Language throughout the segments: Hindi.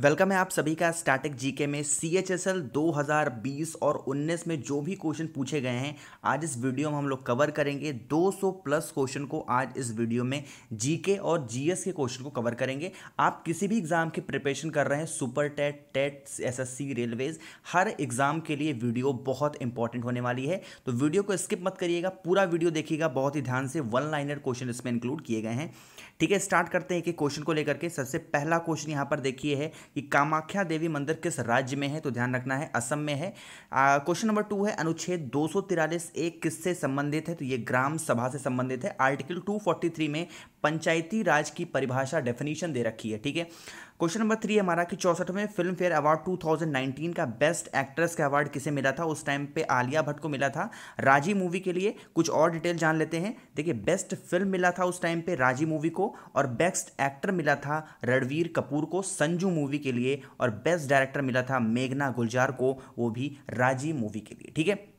वेलकम है आप सभी का स्टैटिक जीके में। CHSL 2020 और 19 में जो भी क्वेश्चन पूछे गए हैं आज इस वीडियो में हम लोग कवर करेंगे। 200 प्लस क्वेश्चन को आज इस वीडियो में जीके और जीएस के क्वेश्चन को कवर करेंगे। आप किसी भी एग्जाम की प्रिपरेशन कर रहे हैं, super TET, TET, SSC, railways, हर एग्जाम के लिए वीडियो बहुत इंपॉर्टेंट होने वाली है। तो वीडियो को स्किप मत करिएगा, पूरा वीडियो देखिएगा बहुत ही ध्यान से। वन लाइनर क्वेश्चन इसमें इंक्लूड किए गए हैं। ठीक है, स्टार्ट करते हैं कि क्वेश्चन को लेकर के। सबसे पहला क्वेश्चन यहाँ पर देखिए है कि कामाख्या देवी मंदिर किस राज्य में है, तो ध्यान रखना है असम में है। क्वेश्चन नंबर 2 है अनुच्छेद 243A किससे संबंधित है, तो ये ग्राम सभा से संबंधित है। आर्टिकल 243 में पंचायती राज की परिभाषा डेफिनेशन दे रखी है। ठीक है, क्वेश्चन नंबर 3 हमारा कि 64वें फिल्म फेयर अवार्ड 2019 का बेस्ट एक्ट्रेस का अवार्ड किसे मिला था, उस टाइम पे आलिया भट्ट को मिला था राजी मूवी के लिए। कुछ और डिटेल जान लेते हैं। देखिए, बेस्ट फिल्म मिला था उस टाइम पे राजी मूवी को, और बेस्ट एक्टर मिला था रणबीर कपूर को संजू मूवी के लिए, और बेस्ट डायरेक्टर मिला था मेघना गुलजार को, वो भी राजी मूवी के लिए। ठीक है,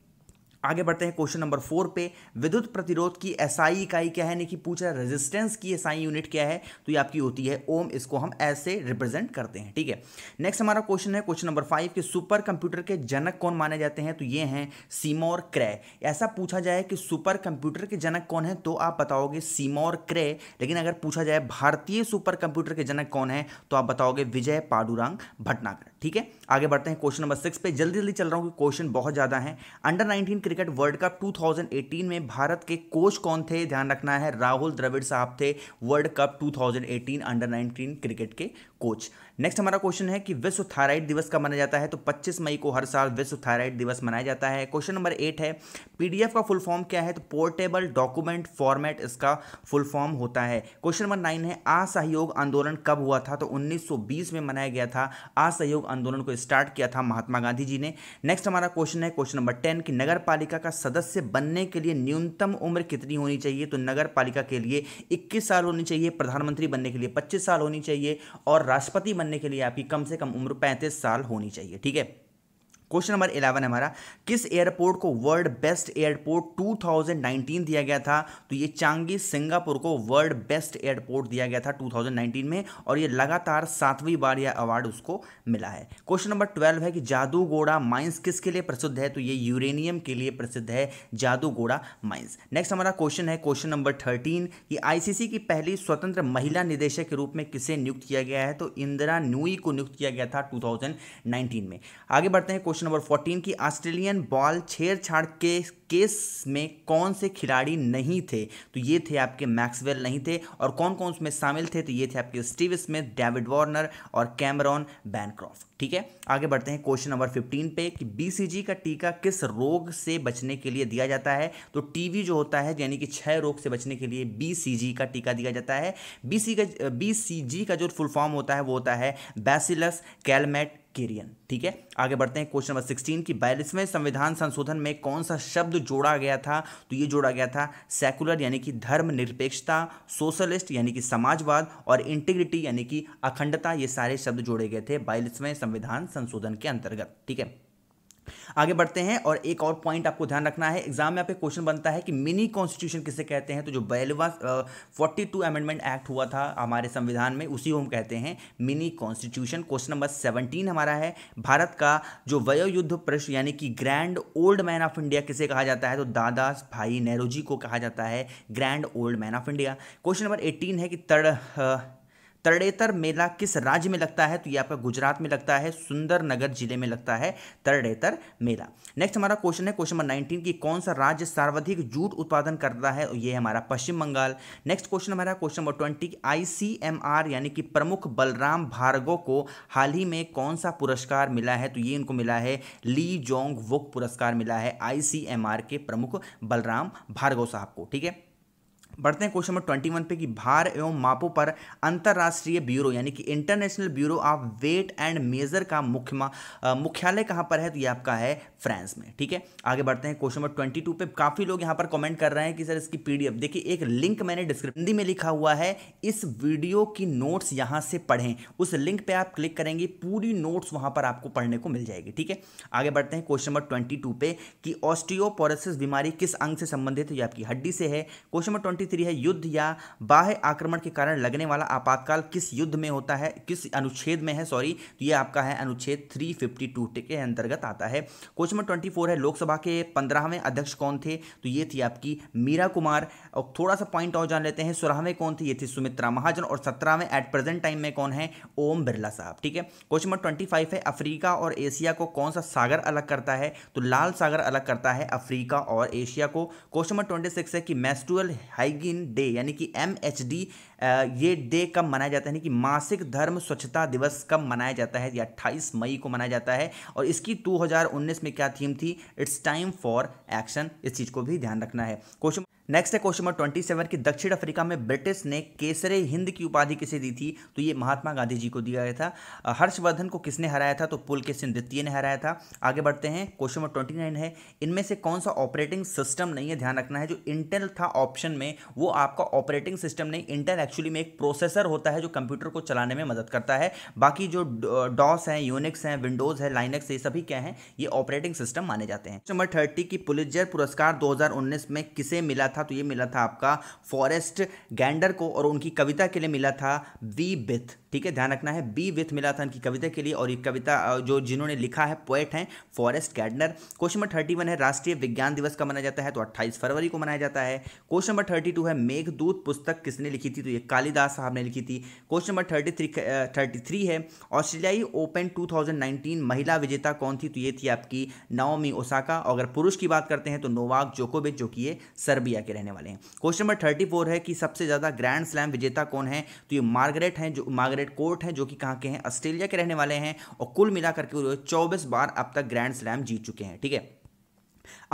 आगे बढ़ते हैं क्वेश्चन नंबर 4 पे। विद्युत प्रतिरोध की एसआई इकाई क्या है, यानी कि पूछ रहा है रेजिस्टेंस की एसआई यूनिट क्या है, तो ये आपकी होती है ओम, इसको हम ऐसे रिप्रेजेंट करते हैं। ठीक है, नेक्स्ट हमारा क्वेश्चन है क्वेश्चन नंबर 5 कि सुपर कंप्यूटर के जनक कौन माने जाते हैं, तो ये हैं सीमोर क्रे। ऐसा पूछा जाए कि सुपर कंप्यूटर के जनक कौन है तो आप बताओगे सीमोर क्रे, लेकिन अगर पूछा जाए भारतीय सुपर कंप्यूटर के जनक कौन है तो आप बताओगे विजय पाडुरंग भटनागर। ठीक है, आगे बढ़ते हैं क्वेश्चन नंबर 6 पे। जल्दी जल्दी चल रहा हूँ, क्वेश्चन बहुत ज़्यादा है। अंडर 19 क्रिकेट वर्ल्ड कप 2018 में भारत के कोच कौन थे, ध्यान रखना है राहुल द्रविड़ साहब थे वर्ल्ड कप 2018 अंडर 19 क्रिकेट के कोच। नेक्स्ट हमारा क्वेश्चन है कि विश्व थायराइड दिवस कब मनाया जाता है, तो 25 मई को हर साल विश्व थायराइड दिवस मनाया जाता है। क्वेश्चन नंबर 8 है पीडीएफ का फुल फॉर्म क्या है, तो पोर्टेबल डॉक्यूमेंट फॉर्मेट इसका फुल फॉर्म होता है। क्वेश्चन नंबर 9 है असहयोग आंदोलन कब हुआ था, तो 1920 में मनाया गया था। असहयोग आंदोलन को स्टार्ट किया था महात्मा गांधी जी ने। नेक्स्ट हमारा क्वेश्चन है क्वेश्चन नंबर 10 की नगर पालिका का सदस्य बनने के लिए न्यूनतम उम्र कितनी होनी चाहिए, तो नगर पालिका के लिए 21 साल होनी चाहिए, प्रधानमंत्री बनने के लिए 25 साल होनी चाहिए, और राष्ट्रपति बनने के लिए आपकी कम से कम उम्र 35 साल होनी चाहिए। ठीक है, क्वेश्चन नंबर 11 हमारा किस एयरपोर्ट को वर्ल्ड बेस्ट एयरपोर्ट 2019 दिया गया था, तो ये चांगी सिंगापुर को वर्ल्ड बेस्ट एयरपोर्ट दिया गया था 2019 में, और ये लगातार 7वीं बार यह अवार्ड उसको मिला है। क्वेश्चन नंबर 12 है कि जादूगोड़ा माइंस किसके लिए प्रसिद्ध है, तो ये यूरेनियम के लिए प्रसिद्ध है जादूगोड़ा माइंस। नेक्स्ट हमारा क्वेश्चन है क्वेश्चन नंबर 13 कि ICC की पहली स्वतंत्र महिला निदेशक के रूप में किसे नियुक्त किया गया है, तो इंदिरा नूई को नियुक्त किया गया था 2019 में। आगे बढ़ते हैं क्वेश्चन नंबर 14 की ऑस्ट्रेलियन बॉल छेड़छाड़ के केस में कौन से खिलाड़ी नहीं थे, तो ये थे आपके मैक्सवेल नहीं थे, और कौन कौन उसमें शामिल थे, तो ये थे आपके स्टीव स्मिथ, डेविड वार्नर और कैमरॉन बैनक्रॉफ्ट। ठीक है, आगे बढ़ते हैं क्वेश्चन नंबर 15 पे कि BCG का टीका किस रोग से बचने के लिए दिया जाता है, तो टीवी जो होता है यानी कि क्षय रोग से बचने के लिए BCG का टीका दिया जाता है। BCG का जो फुल फॉर्म होता है वो होता है बैसिलस कैलमेट गेरियन। ठीक है, आगे बढ़ते हैं क्वेश्चन नंबर 16 की 42वें संविधान संशोधन में कौन सा शब्द जोड़ा गया था, तो ये जोड़ा गया था सेकुलर यानी कि धर्मनिरपेक्षता, सोशलिस्ट यानी कि समाजवाद, और इंटीग्रिटी यानी कि अखंडता, ये सारे शब्द जोड़े गए थे 42वें संविधान संशोधन के अंतर्गत। ठीक है, आगे बढ़ते हैं। और एक और पॉइंट आपको ध्यान रखना है, एग्जाम में आपके क्वेश्चन बनता है कि मिनी कॉन्स्टिट्यूशन किसे कहते हैं, तो जो 42 अमेंडमेंट एक्ट हुआ था हमारे संविधान में उसी को हम कहते हैं मिनी कॉन्स्टिट्यूशन। क्वेश्चन नंबर 17 हमारा है भारत का जो वयोयुद्ध पुरुष यानी कि grand old man of India किसे कहा जाता है, तो दादा भाई नेहरू जी को कहा जाता है grand old man of India. Question number 18 है कि तरणेतर मेला किस राज्य में लगता है, तो ये आपका गुजरात में लगता है, सुंदरनगर जिले में लगता है तरणेतर मेला। नेक्स्ट हमारा क्वेश्चन है क्वेश्चन नंबर 19 कि कौन सा राज्य सर्वाधिक जूट उत्पादन करता है, और ये हमारा पश्चिम बंगाल। नेक्स्ट क्वेश्चन हमारा क्वेश्चन नंबर 20 कि ICMR यानी कि प्रमुख बलराम भार्गव को हाल ही में कौन सा पुरस्कार मिला है, तो ये इनको मिला है ली जोंग वुक पुरस्कार मिला है ICMR के प्रमुख बलराम भार्गव साहब को। ठीक है, बढ़ते हैं क्वेश्चन नंबर 21 पे कि भार एवं मापों पर अंतर्राष्ट्रीय ब्यूरो यानी कि international bureau of weight and measure का मुख्यालय कहाँ पर है, तो ये आपका है फ्रांस में। ठीक है, आगे बढ़ते हैं क्वेश्चन नंबर 22 पे। काफ़ी लोग यहाँ पर कमेंट कर रहे हैं कि सर इसकी PDF देखिए, एक लिंक मैंने डिस्क्रिप्शन हिंदी में लिखा हुआ है, इस वीडियो की नोट्स यहाँ से पढ़ें, उस लिंक पर आप क्लिक करेंगे पूरी नोट्स वहाँ पर आपको पढ़ने को मिल जाएगी। ठीक है, आगे बढ़ते हैं क्वेश्चन नंबर 22 पे कि ऑस्टियोपोरोसिस बीमारी किस अंग से संबंधित है, ये आपकी हड्डी से है। क्वेश्चन नंबर 43 है, युद्ध या बाह्य आक्रमण के कारण लगने वाला आपातकाल किस युद्ध में होता है, किस अनुच्छेद में है, सॉरी, तो ये आपका है अनुच्छेद 352 के अंतर्गत आता है। क्वेश्चन नंबर 24 है, लोकसभा के 15वें अध्यक्ष कौन थे, तो ये थी आपकी मीरा कुमार। और थोड़ा सा पॉइंट और जान लेते हैं, 16वें कौन थे, ये थी सुमित्रा महाजन। और 17वें एट प्रेजेंट टाइम में कौन है, ओम बिरला साहब, ठीक है। क्वेश्चन नंबर 25 है, अफ्रीका और एशिया को कौन सा सागर अलग करता है, तो लाल सागर अलग करता है अफ्रीका और एशिया को। क्वेश्चन नंबर 26 है कि मेंस्ट्रुअल हाइजीन डे यानी कि MHD ये डे कब मनाया जाता है, यानी कि मासिक धर्म स्वच्छता दिवस कब मनाया जाता है, 28 मई को मनाया जाता है। और इसकी 2019 में क्या थीम थी, इट्स टाइम फॉर एक्शन, इस चीज को भी ध्यान रखना है। क्वेश्चन नेक्स्ट है क्वेश्चन नंबर 27 कि दक्षिण अफ्रीका में ब्रिटिश ने केसरे हिंद की उपाधि किसे दी थी, तो ये महात्मा गांधी जी को दिया गया था। हर्षवर्धन को किसने हराया था, तो पुलकेशिन के सिंह द्वितीय ने हराया था। आगे बढ़ते हैं, क्वेश्चन नंबर 29 है, इनमें से कौन सा ऑपरेटिंग सिस्टम नहीं है, ध्यान रखना है। जो इंटेल था ऑप्शन में वो आपका ऑपरेटिंग सिस्टम नहीं, इंटेल एक्चुअली में एक प्रोसेसर होता है जो कंप्यूटर को चलाने में मदद करता है। बाकी जो डॉस हैं, यूनिक्स हैं, विंडोज है, लाइनक्स, ये सभी क्या हैं, ये ऑपरेटिंग सिस्टम माने जाते हैं। क्वेश्चन नंबर 30 की पुलित्जर पुरस्कार 2019 में किसे मिला था, तो ये मिला था आपका फॉरेस्ट गैंडर को और उनकी कविता के लिए मिला था वी बिथ, ठीक है, ध्यान रखना है बी विथ मिला था इनकी कविता के लिए। और ये कविता जो जिन्होंने लिखा है पोएट हैं फॉरेस्ट गैंडर। क्वेश्चन नंबर 31 है, राष्ट्रीय विज्ञान दिवस का मनाया जाता है, तो 28 फरवरी को मनाया जाता है। क्वेश्चन नंबर 32 है, मेघदूत पुस्तक किसने लिखी थी, तो ये कालिदास साहब ने लिखी थी। क्वेश्चन नंबर 33 है, ऑस्ट्रेलियाई ओपन 2019 महिला विजेता कौन थी, तो ये थी आपकी नाओमी ओसाका। अगर पुरुष की बात करते हैं तो नोवाक जोकोविच जो कि ये सर्बिया के रहने वाले हैं। क्वेश्चन नंबर 34 है कि सबसे ज़्यादा ग्रैंड स्लैम विजेता कौन है, तो ये मार्गरेट हैं, जो मार्गरेट कोर्ट हैं, जो कि कहाँ के हैं, ऑस्ट्रेलिया के रहने वाले हैं। और कुल मिलाकर के 24 बार अब तक ग्रैंड स्लैम जीत चुके हैं, ठीक है।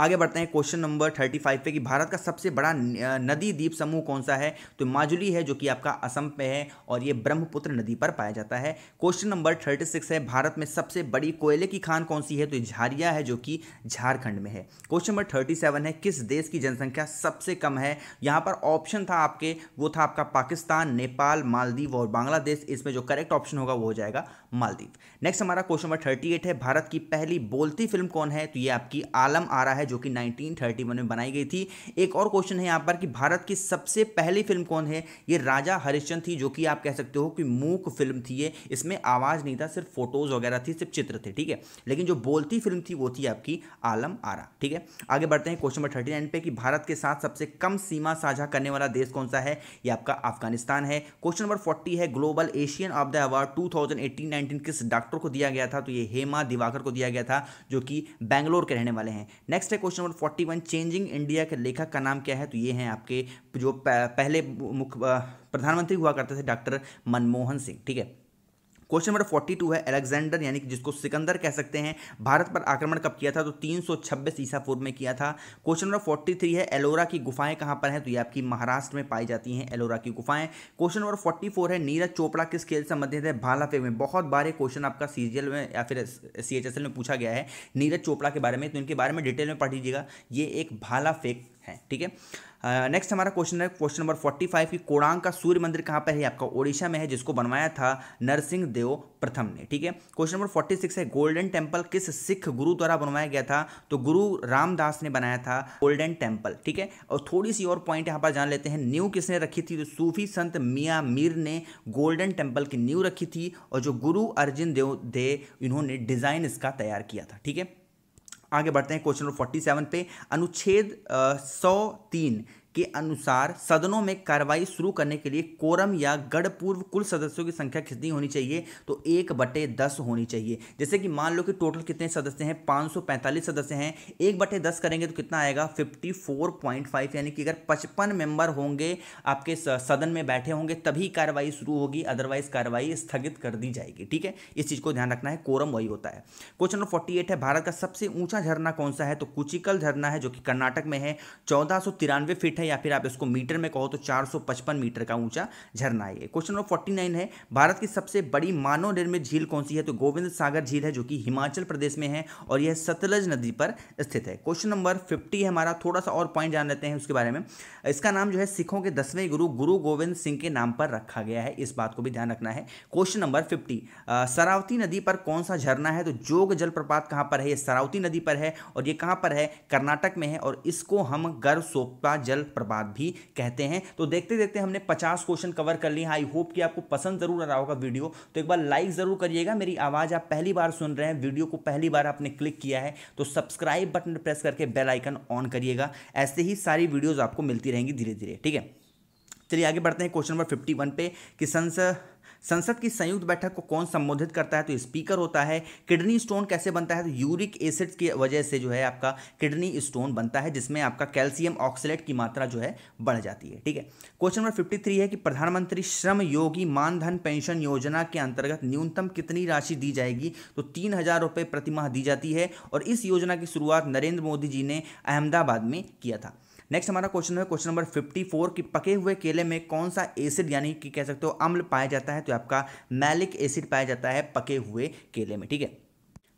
आगे बढ़ते हैं क्वेश्चन नंबर 35 पे कि भारत का सबसे बड़ा नदी द्वीप समूह कौन सा है, तो माजुली है जो कि आपका असम पे है और ये ब्रह्मपुत्र नदी पर पाया जाता है। क्वेश्चन नंबर 36 है, भारत में सबसे बड़ी कोयले की खान कौन सी है, तो झारिया है जो कि झारखंड में है। क्वेश्चन नंबर 37 है, किस देश की जनसंख्या सबसे कम है, यहाँ पर ऑप्शन था आपके, वो था आपका पाकिस्तान, नेपाल, मालदीव और बांग्लादेश। इसमें जो करेक्ट ऑप्शन होगा वो हो जाएगा मालदीव। नेक्स्ट हमारा क्वेश्चन नंबर 38 है, भारत की पहली बोलती फिल्म कौन है, तो ये आपकी आलम आ रहा है जो कि 1931 में बनाई गई थी। एक और क्वेश्चन है यहाँ पर कि भारत की सबसे पहली फिल्म कौन है, ये राजा हरिश्चंद्र थी, जो कि आप कह सकते हो कि मूक फिल्म थी ये, इसमें आवाज नहीं था, सिर्फ फोटोज वगैरह थी, सिर्फ चित्र थे, ठीक है। लेकिन जो बोलती फिल्म थी वो थी आपकी आलम आरा, ठीक है। आगे बढ़ते हैं क्वेश्चन नंबर 39 पे कि भारत के साथ सबसे कम सीमा साझा करने वाला देश कौन सा है, ये आपका अफगानिस्तान है। क्वेश्चन नंबर 40 है, global Asian of the award 2018-19 किस डॉक्टर को दिया गया था, तो ये हेमा दिवाकर को दिया गया था जो कि बेंगलोर के रहने वाले हैं। नेक्स्ट है क्वेश्चन नंबर 41, चेंजिंग इंडिया के लेखक का नाम क्या है, तो ये हैं आपके जो पहले प्रधानमंत्री हुआ करते थे डॉक्टर मनमोहन सिंह, ठीक है। क्वेश्चन नंबर 42 है, अलेक्जेंडर यानी कि जिसको सिकंदर कह सकते हैं, भारत पर आक्रमण कब किया था, तो 326 ईसा पूर्व में किया था। क्वेश्चन नंबर 43 है, एलोरा की गुफाएं कहां पर हैं, तो ये आपकी महाराष्ट्र में पाई जाती हैं एलोरा की गुफाएं। क्वेश्चन नंबर 44 है, नीरज चोपड़ा किस खेल से संबंधित है, भाला फेंक में। बहुत बार क्वेश्चन आपका सीजीएल में या फिर CHSL में पूछा गया है नीरज चोपड़ा के बारे में, तो इनके बारे में डिटेल में पढ़ लीजिएगा, ये एक भाला फेंक है, ठीक है। नेक्स्ट हमारा क्वेश्चन है क्वेश्चन नंबर 45 कि कोणार्क का सूर्य मंदिर कहाँ पर है, आपका ओडिशा में है, जिसको बनवाया था नरसिंह देव प्रथम ने, ठीक है। क्वेश्चन नंबर 46 है, गोल्डन टेम्पल किस सिख गुरु द्वारा बनवाया गया था, तो गुरु रामदास ने बनाया था गोल्डन टेम्पल, ठीक है। और थोड़ी सी और पॉइंट यहाँ पर जान लेते हैं, नींव किसने रखी थी, तो सूफी संत मियाँ मीर ने गोल्डन टेम्पल की नींव रखी थी और जो गुरु अर्जुन देव थे इन्होंने डिज़ाइन इसका तैयार किया था, ठीक है। आगे बढ़ते हैं क्वेश्चन नंबर 47 पे, अनुच्छेद 103 के अनुसार सदनों में कार्रवाई शुरू करने के लिए कोरम या गढ़ पूर्व कुल सदस्यों की संख्या कितनी होनी चाहिए, तो 1/10 होनी चाहिए। जैसे कि मान लो कि टोटल कितने सदस्य हैं, 545 सदस्य हैं, 1/10 करेंगे तो कितना आएगा 54.5, यानी कि अगर 55 मेंबर होंगे आपके सदन में बैठे होंगे तभी कार्रवाई शुरू होगी, अदरवाइज कार्रवाई स्थगित कर दी जाएगी, ठीक है। इस चीज़ को ध्यान रखना है, कोरम वही होता है। क्वेश्चन नंबर 48 है, भारत का सबसे ऊँचा झरना कौन सा है, तो कुचिकल झरना है जो कि कर्नाटक में है, 1493 फीट या फिर आप इसको मीटर में कहो तो 455 मीटर का ऊंचा झरना है। क्वेश्चन नंबर 49 है, भारत की सबसे बड़ी मानव निर्मित झील कौन सी है, तो गोविंद सागर झील है जो कि हिमाचल प्रदेश में है और यह सतलज नदी पर स्थित है। क्वेश्चन नंबर 50 है हमारा, थोड़ा सा और पॉइंट जान लेते हैं उसके बारे में। इसका नाम जो है सिखों के 10वें गुरु गुरु गोविंद सिंह के नाम पर रखा गया है, इस बात को भी ध्यान रखना है। क्वेश्चन नंबर 50, सरावती नदी पर कौन सा झरना है, तो जोग जलप्रपात कहां पर है, यह सरावती नदी पर है और यह कहां पर है, कर्नाटक में है और इसको हम गरसोपा जल प्रभात भी कहते हैं। तो देखते देखते हमने 50 क्वेश्चन कवर कर लिए। आई होप कि आपको पसंद जरूर आ रहा होगा वीडियो, तो एक बार लाइक ज़रूर करिएगा। मेरी आवाज़ आप पहली बार सुन रहे हैं, वीडियो को पहली बार आपने क्लिक किया है तो सब्सक्राइब बटन प्रेस करके बेल आइकन ऑन करिएगा। ऐसे ही सारी वीडियोज़ आपको मिलती रहेंगी धीरे धीरे, ठीक है। चलिए आगे बढ़ते हैं क्वेश्चन नंबर 51 पे कि संसद की संयुक्त बैठक को कौन संबोधित करता है, तो स्पीकर होता है। किडनी स्टोन कैसे बनता है, तो यूरिक एसिड की वजह से जो है आपका किडनी स्टोन बनता है, जिसमें आपका कैल्शियम ऑक्सलेट की मात्रा जो है बढ़ जाती है, ठीक है। क्वेश्चन नंबर 53 है कि प्रधानमंत्री श्रम योगी मानधन पेंशन योजना के अंतर्गत न्यूनतम कितनी राशि दी जाएगी, तो 3000 रुपये प्रतिमाह दी जाती है और इस योजना की शुरुआत नरेंद्र मोदी जी ने अहमदाबाद में किया था। नेक्स्ट हमारा क्वेश्चन है क्वेश्चन नंबर 54 कि पके हुए केले में कौन सा एसिड यानी कि कह सकते हो अम्ल पाया जाता है, तो आपका मैलिक एसिड पाया जाता है पके हुए केले में, ठीक है।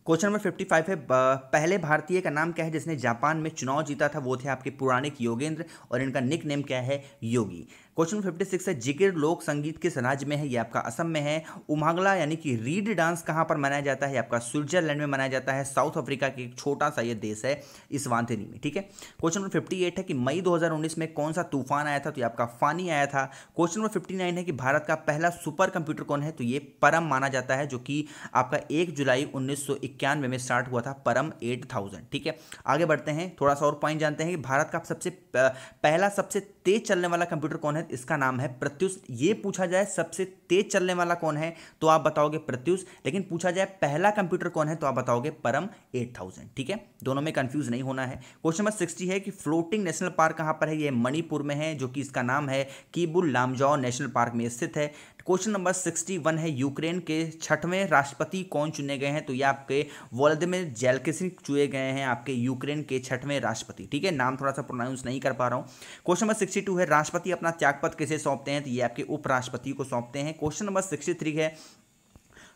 क्वेश्चन नंबर 55 है पहले भारतीय का नाम क्या है जिसने जापान में चुनाव जीता था, वो थे आपके पुराणिक योगेंद्र और इनका निक नेम क्या है, योगी। क्वेश्चन 56 है जिकिर लोक संगीत किस राज्य में है, ये आपका असम में है। उमांगला यानी कि रीड डांस कहाँ पर मनाया जाता है, आपका स्विट्जरलैंड में मनाया जाता है। साउथ अफ्रीका के एक छोटा सा ये देश है इस्वांतिनी में, ठीक है। क्वेश्चन नंबर 58 है कि मई 2019 में कौन सा तूफान आया था, तो ये आपका फानी आया था। क्वेश्चन नंबर 59 है कि भारत का पहला सुपर कंप्यूटर कौन है, तो ये परम माना जाता है, जो कि आपका 1 जुलाई 1991 में स्टार्ट हुआ था, परम 8000, ठीक है। आगे बढ़ते हैं, थोड़ा सा और पॉइंट जानते हैं कि भारत का सबसे पहला सबसे तेज चलने वाला कंप्यूटर कौन है, इसका नाम है प्रत्युष। ये पूछा जाए सबसे तेज चलने वाला कौन है तो आप बताओगे प्रत्युष, लेकिन पूछा जाए पहला कंप्यूटर कौन है तो आप बताओगे परम 8000, ठीक है। दोनों में कंफ्यूज नहीं होना है। क्वेश्चन नंबर 60 है कि फ्लोटिंग नेशनल पार्क कहां पर है, ये मणिपुर में है, जो कि इसका नाम है कीबुल लामजाओ नेशनल पार्क में स्थित है। क्वेश्चन नंबर 61 है यूक्रेन के 6वें राष्ट्रपति कौन चुने गए हैं, तो ये आपके वोलोदिमिर जेलेंस्की चुने गए हैं, आपके यूक्रेन के 6वें राष्ट्रपति, ठीक है। नाम थोड़ा सा प्रोनाउंस नहीं कर पा रहा हूँ। क्वेश्चन नंबर 62 है राष्ट्रपति अपना त्यागपत्र किसे सौंपते हैं, तो ये आपके उपराष्ट्रपति को सौंपते हैं। क्वेश्चन नंबर 63 है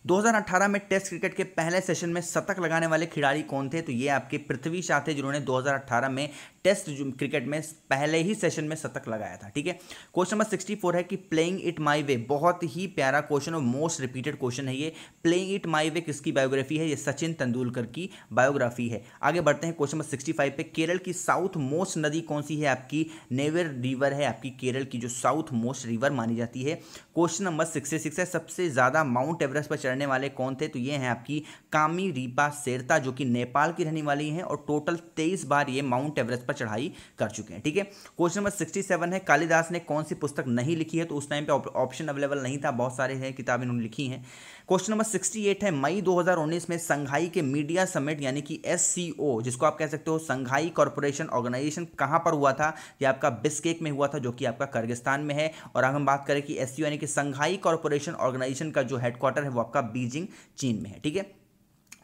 2018 में टेस्ट क्रिकेट के पहले सेशन में शतक लगाने वाले खिलाड़ी कौन थे, तो ये आपके पृथ्वी शॉ थे, जिन्होंने 2018 में टेस्ट क्रिकेट में पहले ही सेशन में शतक लगाया था, ठीक है। क्वेश्चन नंबर 64 है कि प्लेइंग इट माय वे, बहुत ही प्यारा क्वेश्चन और मोस्ट रिपीटेड क्वेश्चन है ये। प्लेइंग इट माय वे किसकी बायोग्राफी है, ये सचिन तेंदुलकर की बायोग्राफी है। आगे बढ़ते हैं क्वेश्चन नंबर 65 पे केरल की साउथ मोस्ट नदी कौन सी है, आपकी नेवर रिवर है, आपकी केरल की जो साउथ मोस्ट रिवर मानी जाती है। क्वेश्चन नंबर 66 है सबसे ज़्यादा माउंट एवरेस्ट पर चढ़ने वाले कौन थे, तो ये हैं आपकी कामी रीपा सेरता, जो कि नेपाल की रहने वाली हैं और टोटल 23 बार ये माउंट एवरेस्ट पर चढ़ाई कर चुके हैं, ठीक है। क्वेश्चन नंबर 67 है कालिदास ने कौन सी पुस्तक नहीं लिखी है, तो उस टाइम पे ऑप्शन अवेलेबल नहीं था, बहुत सारे हैं किताबें उन्होंने लिखी हैं। क्वेश्चन नंबर 68 है मई 2019 में संघाई के मीडिया समिट यानी कि SCO, जिसको आप कह सकते हो संघाई कॉरपोरेशन ऑर्गेनाइजेशन, कहाँ पर हुआ था, यह आपका बिश्केक में हुआ था, जो कि आपका किर्गिस्तान में है। और अगर हम बात करें कि SCO यानी कि संघाई कॉरपोरेशन ऑर्गेनाइजेशन का जो हेडक्वार्टर है वो आपका बीजिंग चीन में है, ठीक है।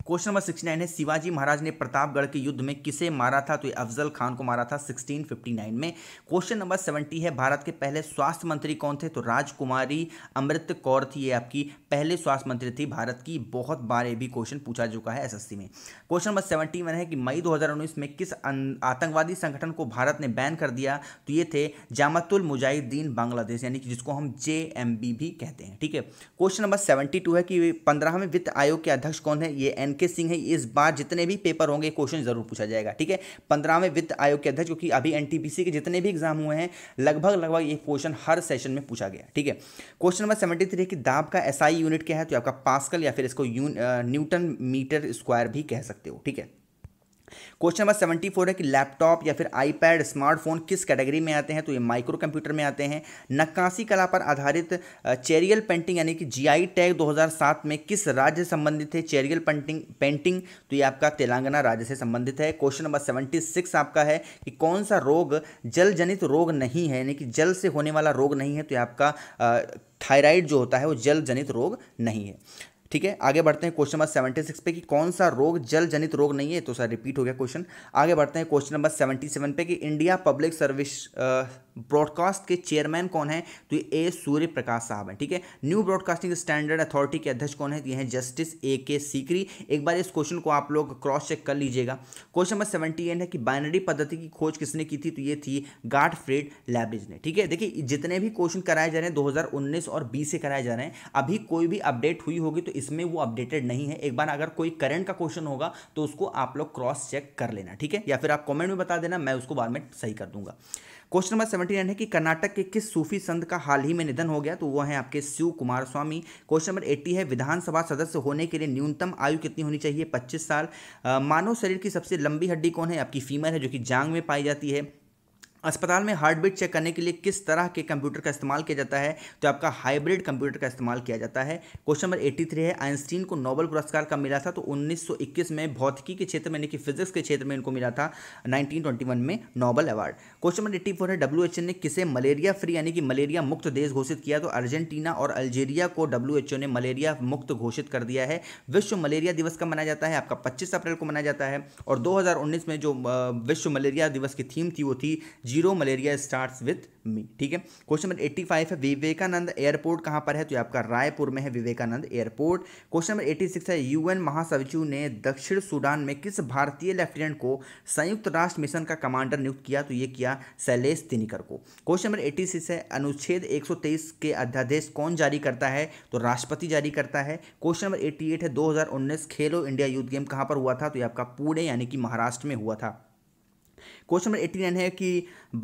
क्वेश्चन नंबर 69 है शिवाजी महाराज ने प्रतापगढ़ के युद्ध में किसे मारा था, तो ये अफजल खान को मारा था 1659 में। क्वेश्चन नंबर 70 है भारत के पहले स्वास्थ्य मंत्री कौन थे, तो राजकुमारी अमृत कौर थी, ये आपकी पहले स्वास्थ्य मंत्री थी भारत की। बहुत बार ये भी क्वेश्चन पूछा चुका है SSC में। क्वेश्चन नंबर 71 है कि मई 2019 में किस आतंकवादी संगठन को भारत ने बैन कर दिया, तो ये थे जामातुल मुजाहिदीन बांग्लादेश, यानी कि जिसको हम JMB भी कहते हैं, ठीक है। क्वेश्चन नंबर 72 है कि 15वें वित्त आयोग के अध्यक्ष कौन है, ये के सिंह है। इस बार जितने भी पेपर होंगे क्वेश्चन जरूर पूछा जाएगा, ठीक है। 15वें वित्त आयोग के अध्यक्ष, क्योंकि अभी NTPC के जितने भी एग्जाम हुए हैं लगभग ये क्वेश्चन हर सेशन में पूछा गया, ठीक है। क्वेश्चन नंबर 73 कि दाब का SI यूनिट क्या है, तो आपका पास्कल या फिर इसको न्यूटन मीटर स्क्वायर भी कह सकते हो, ठीक है। क्वेश्चन नंबर 74 है कि लैपटॉप या फिर आईपैड स्मार्टफोन किस कैटेगरी में आते हैं, तो ये माइक्रो कंप्यूटर में आते हैं। नक्काशी कला पर आधारित चेरियल पेंटिंग यानी कि GI टैग 2007 में किस राज्य से संबंधित है, चेरियल पेंटिंग तो ये आपका तेलंगाना राज्य से संबंधित है। क्वेश्चन नंबर 76 आपका है कि कौन सा रोग जल जनित रोग नहीं है, यानी कि जल से होने वाला रोग नहीं है, तो ये आपका थायराइड जो होता है वो जल जनित रोग नहीं है, ठीक है। आगे बढ़ते हैं क्वेश्चन नंबर 76 पे कि कौन सा रोग जल जनित रोग नहीं है, तो सर रिपीट हो गया क्वेश्चन। आगे बढ़ते हैं क्वेश्चन नंबर 77 पे कि इंडिया पब्लिक सर्विस ब्रॉडकास्ट के चेयरमैन कौन है, तो ये सूर्य प्रकाश साहब हैं, ठीक है। न्यू ब्रॉडकास्टिंग स्टैंडर्ड अथॉरिटी के अध्यक्ष कौन है, ये हैं जस्टिस AK सीकरी। एक बार इस क्वेश्चन को आप लोग क्रॉस चेक कर लीजिएगा। क्वेश्चन नंबर 78 है कि बाइनरी पद्धति की खोज किसने की थी, तो ये थी गार्टफ्रेड लैबेज ने, ठीक है। देखिए जितने भी क्वेश्चन कराए जा रहे हैं 2019 और 20 से कराए जा रहे हैं, अभी कोई भी अपडेट हुई होगी तो इसमें वो अपडेटेड नहीं है। एक बार अगर कोई करंट का क्वेश्चन होगा तो उसको आप लोग क्रॉस चेक कर लेना, ठीक है, या फिर आप कमेंट में बता देना, मैं उसको बाद में सही कर दूंगा। क्वेश्चन नंबर 79 है कि कर्नाटक के किस सूफी संत का हाल ही में निधन हो गया, तो वो है आपके शिव कुमार स्वामी। क्वेश्चन नंबर 80 है विधानसभा सदस्य होने के लिए न्यूनतम आयु कितनी होनी चाहिए, 25 साल। मानव शरीर की सबसे लंबी हड्डी कौन है, आपकी फीमर है जो कि जांग में पाई जाती है। अस्पताल में हार्ट बीट चेक करने के लिए किस तरह के कंप्यूटर का इस्तेमाल किया जाता है, तो आपका हाइब्रिड कंप्यूटर का इस्तेमाल किया जाता है। क्वेश्चन नंबर 83 है आइंस्टीन को नोबेल पुरस्कार कब मिला था, तो 1921 में भौतिकी के क्षेत्र में यानी कि फिजिक्स के क्षेत्र में इनको मिला था 1921 में नोबेल अवार्ड। क्वेश्चन नंबर 84 है WHO ने किसे मलेरिया फ्री यानी कि मलेरिया मुक्त देश घोषित किया, तो अर्जेंटीना और अल्जीरिया को WHO ने मलेरिया मुक्त घोषित कर दिया है। विश्व मलेरिया दिवस कब मनाया जाता है, आपका 25 अप्रैल को मनाया जाता है। और 2019 में जो विश्व मलेरिया दिवस की थीम थी वो थी zero malaria starts with me, ठीक है। क्वेश्चन नंबर 85 है विवेकानंद एयरपोर्ट कहाँ पर है, तो आपका रायपुर में है विवेकानंद एयरपोर्ट। क्वेश्चन नंबर 86 है UN महासचिव ने दक्षिण सूडान में किस भारतीय लेफ्टिनेंट को संयुक्त राष्ट्र मिशन का कमांडर नियुक्त किया, तो ये किया शैलेश तिनिकर को। क्वेश्चन नंबर 86 है अनुच्छेद 123 के अध्यादेश कौन जारी करता है, तो राष्ट्रपति जारी करता है। क्वेश्चन नंबर 88 है 2019 खेलो इंडिया यूथ गेम कहाँ पर हुआ था, तो ये आपका पुणे यानी कि महाराष्ट्र में हुआ था। क्वेश्चन नंबर 89 है कि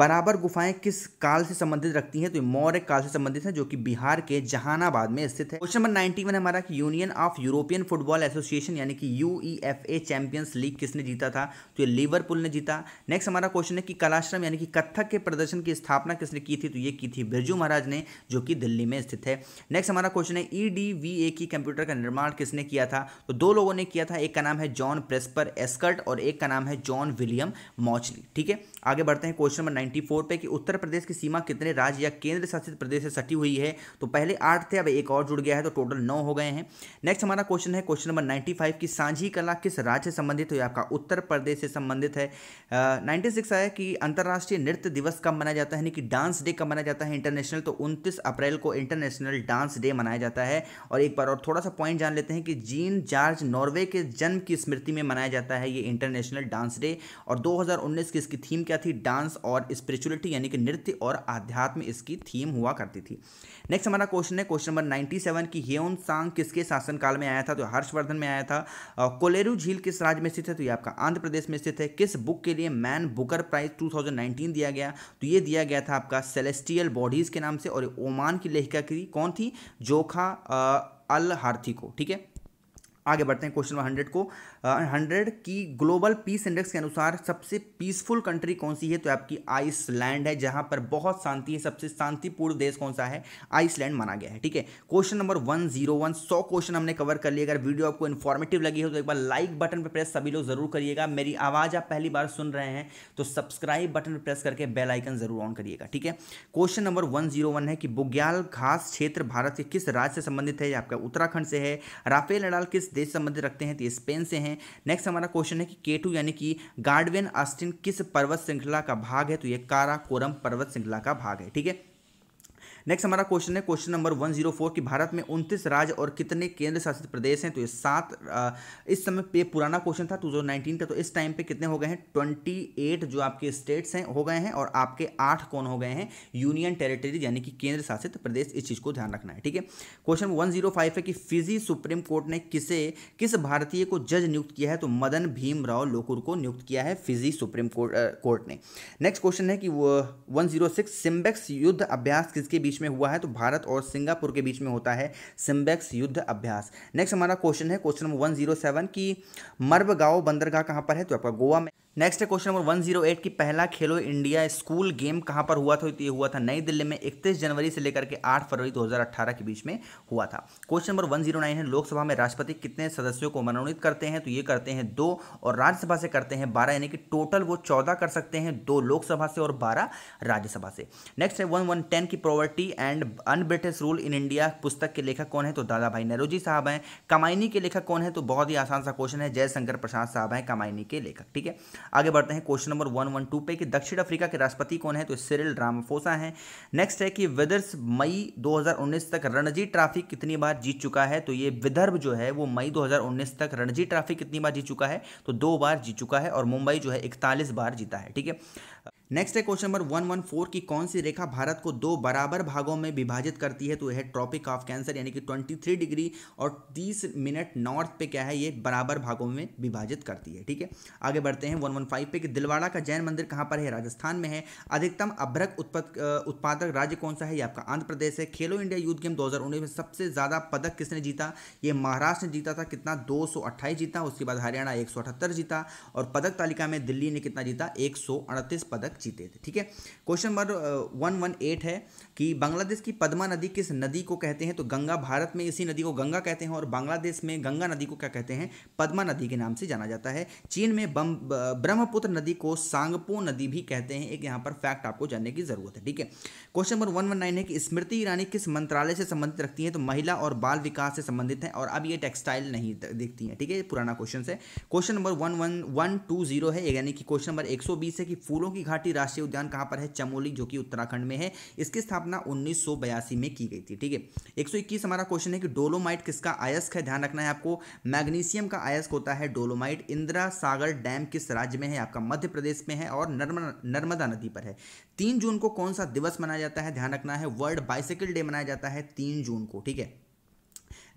बराबर गुफाएं किस काल से संबंधित रखती हैं, तो मौर्य काल से संबंधित है जो कि बिहार के जहानाबाद में स्थित है। क्वेश्चन नंबर 91 हमारा कि union of European football association यानी कि UEFA चैंपियंस लीग किसने जीता था, तो ये लिवरपूल ने जीता। नेक्स्ट हमारा क्वेश्चन है कि कलाश्रम यानी कि कथक के प्रदर्शन की स्थापना किसने की थी, तो ये की थी बिरजू महाराज ने जो कि दिल्ली में स्थित है। नेक्स्ट हमारा क्वेश्चन है EDVA की कंप्यूटर का निर्माण किसने किया था, तो दो लोगों ने किया था, एक का नाम है जॉन प्रेस्पर एस्कर्ट और एक का नाम है जॉन विलियम मॉचली, ठीक है। आगे बढ़ते हैं क्वेश्चन नंबर 94 पे कि उत्तर प्रदेश की सीमा कितने राज्य या केंद्र शासित प्रदेश से सटी हुई है, तो पहले 8 थे, अब एक और जुड़ गया है तो टोटल 9 हो गए हैं। नेक्स्ट हमारा क्वेश्चन है क्वेश्चन नंबर 95 की सांझी कला किस राज्य से संबंधित है, तो आपका उत्तर प्रदेश से संबंधित है। 96 है कि अंतर्राष्ट्रीय नृत्य दिवस कब मनाया जाता है यानी कि डांस डे कब मनाया जाता है इंटरनेशनल, तो 29 अप्रैल को इंटरनेशनल डांस डे मनाया जाता है। और एक बार और थोड़ा सा पॉइंट जान लेते हैं कि जीन जॉर्ज नॉर्वे के जन्म की स्मृति में मनाया जाता है ये इंटरनेशनल डांस डे। और 2019 की इसकी थीम क्या थी, डांस और स्पिरिचुअलिटी यानी कि नृत्य और आध्यात्म इसकी थीम हुआ करती थी। नेक्स्ट हमारा क्वेश्चन है क्वेश्चन नंबर 97 कि ह्योन सांग किसके शासनकाल में आया था, तो हर्षवर्धन में आया था। कोलेरू झील किस राज्य में स्थित है, तो ये आपका आंध्र प्रदेश में स्थित है। किस बुक के लिए मैन बुकर प्राइज 2019 दिया गया, तो ये दिया गया था आपका सेलेस्टियल बॉडीज के नाम से और ओमान की लेखिका की कौन थी, जोखा अल हार्थी को, ठीक है। आगे बढ़ते हैं क्वेश्चन नंबर 100 को 100 की ग्लोबल पीस इंडेक्स के अनुसार सबसे पीसफुल कंट्री कौन सी है, तो आपकी आइसलैंड है जहां पर बहुत शांति है। सबसे शांतिपूर्ण देश कौन सा है, आइसलैंड माना गया है, ठीक है। क्वेश्चन नंबर 101 100 क्वेश्चन हमने कवर कर लिए। अगर वीडियो आपको इन्फॉर्मेटिव लगी हो तो एक बार लाइक बटन पर प्रेस सभी लोग जरूर करिएगा। मेरी आवाज़ आप पहली बार सुन रहे हैं तो सब्सक्राइब बटन पर प्रेस करके बेल आइकन जरूर ऑन करिएगा, ठीक है। क्वेश्चन नंबर 101 है कि बुग्याल घास क्षेत्र भारत के किस राज्य से संबंधित है, आपका उत्तराखंड से है। राफेल नडाल किस देश संबंधित रखते हैं, तो ये स्पेन से हैं। नेक्स्ट हमारा क्वेश्चन है कि K2 यानी कि गार्डवेन ऑस्टिन किस पर्वत श्रृंखला का भाग है, तो ये काराकोरम पर्वत श्रृंखला का भाग है, ठीक है। नेक्स्ट हमारा क्वेश्चन है क्वेश्चन नंबर 104 कि भारत में 29 राज्य और कितने केंद्र शासित प्रदेश हैं, तो ये 7। इस समय पे पुराना क्वेश्चन था 2019 का, तो इस टाइम पे कितने हो गए हैं, 28 जो आपके स्टेट्स हैं हो गए हैं और आपके 8 कौन हो गए हैं, यूनियन टेरिटरी यानी कि केंद्र शासित प्रदेश। इस चीज़ को ध्यान रखना है, ठीक है। क्वेश्चन 105 है कि फिजी सुप्रीम कोर्ट ने किस भारतीय को जज नियुक्त किया है, तो मदन भीमराव लोकुर को नियुक्त किया है फिजी सुप्रीम कोर्ट ने। नेक्स्ट क्वेश्चन है कि 106 सिम्बेक्स युद्ध अभ्यास किसके बीच में हुआ है, तो भारत और सिंगापुर के बीच में होता है सिम्बेक्स युद्ध अभ्यास। नेक्स्ट हमारा क्वेश्चन है क्वेश्चन नंबर 107 कि मर्बगांव बंदरगाह कहां पर है, तो आपका गोवा में। नेक्स्ट है क्वेश्चन नंबर 108 कि पहला खेलो इंडिया स्कूल गेम कहां पर हुआ था, तो ये हुआ था नई दिल्ली में 31 जनवरी से लेकर के 8 फरवरी 2018 के बीच में हुआ था। क्वेश्चन नंबर 109 है लोकसभा में राष्ट्रपति कितने सदस्यों को मनोनीत करते हैं, तो ये करते हैं 2 और राज्यसभा से करते हैं 12 यानी कि टोटल वो 14 कर सकते हैं, 2 लोकसभा से और 12 राज्यसभा से। नेक्स्ट है 110 की poverty and unbritish rule in India पुस्तक के लेखक कौन है, तो दादा भाई नौरोजी साहब हैं। कमायनी के लेखक कौन है, तो बहुत ही आसान सा क्वेश्चन है, जयशंकर प्रसाद साहब हैं कमायनी के लेखक, ठीक है। आगे बढ़ते हैं क्वेश्चन नंबर 112 पे कि दक्षिण अफ्रीका के राष्ट्रपति कौन है, तो सिरिल रामाफोसा हैं। नेक्स्ट है कि विदर्भ मई 2019 तक रणजी ट्रॉफी कितनी बार जीत चुका है, तो ये विदर्भ जो है वो मई 2019 तक रणजी ट्रॉफी कितनी बार जीत चुका है, तो 2 बार जीत चुका है। और मुंबई जो है 41 बार जीता है, ठीक है। नेक्स्ट है क्वेश्चन नंबर 114 की कौन सी रेखा भारत को दो बराबर भागों में विभाजित करती है, तो यह ट्रॉपिक ऑफ कैंसर यानी कि 23 डिग्री और 30 मिनट नॉर्थ पे क्या है ये बराबर भागों में विभाजित करती है। ठीक है, आगे बढ़ते हैं 115 पे कि दिलवाड़ा का जैन मंदिर कहाँ पर है, राजस्थान में है। अधिकतम अभ्रक उत्पादक राज्य कौन सा है, ये आपका आंध्र प्रदेश है। खेलो इंडिया यूथ गेम 2019 में सबसे ज़्यादा पदक किसने जीता, ये महाराष्ट्र ने जीता था, कितना 228 जीता। उसके बाद हरियाणा 178 जीता और पदक तालिका में दिल्ली ने कितना जीता, 138 पदक जीते थे। ठीक है, क्वेश्चन नंबर 118 है कि बांग्लादेश की पद्मा नदी किस नदी को कहते हैं, तो गंगा, भारत में इसी नदी को गंगा कहते हैं और बांग्लादेश में गंगा नदी को क्या कहते हैं, पद्मा नदी के नाम से जाना जाता है। चीन में ब्रह्मपुत्र नदी को सांगपो नदी भी कहते हैं, एक यहाँ पर फैक्ट आपको जानने की जरूरत है। ठीक है, क्वेश्चन नंबर 119 है कि स्मृति ईरानी किस मंत्रालय से संबंधित रखती है, तो महिला और बाल विकास से संबंधित है और अब ये टेक्सटाइल नहीं देखती है। ठीक है, पुराना क्वेश्चन है। क्वेश्चन नंबर 11120 है यानी कि क्वेश्चन नंबर 120 है कि फूलों की घाटी राष्ट्रीय उद्यान कहाँ पर है, चमोली जो कि उत्तराखंड में है। इसकी स्थापना 1982 में की गई थी। ठीक है, 121 हमारा क्वेश्चन है कि डोलोमाइट किसका अयस्क है, ध्यान रखना है आपको, मैग्नीशियम का अयस्क होता है डोलोमाइट। इंदिरा सागर डैम किस राज्य में है, आपका मध्य प्रदेश में है और नर्मदा नदी पर है। 3 जून को कौन सा दिवस मनाया जाता है, ध्यान रखना है, वर्ल्ड बाइसिकल डे मनाया जाता है 3 जून को। ठीक है,